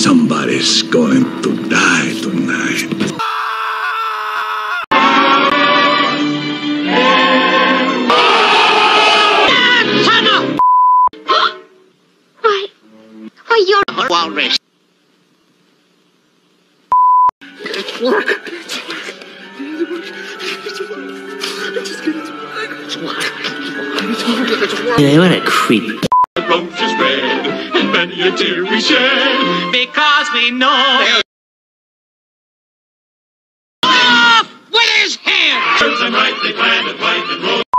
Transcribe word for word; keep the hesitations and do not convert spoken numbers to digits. Somebody's going to die tonight. Why? Why, you're a walrus. It's work. It's work. It's work. It's work. It's work. It's work. They want to creep. The road is red, and many a tear we shed, because we know. Off with his hands! Turns and right, they plan and fight and roll.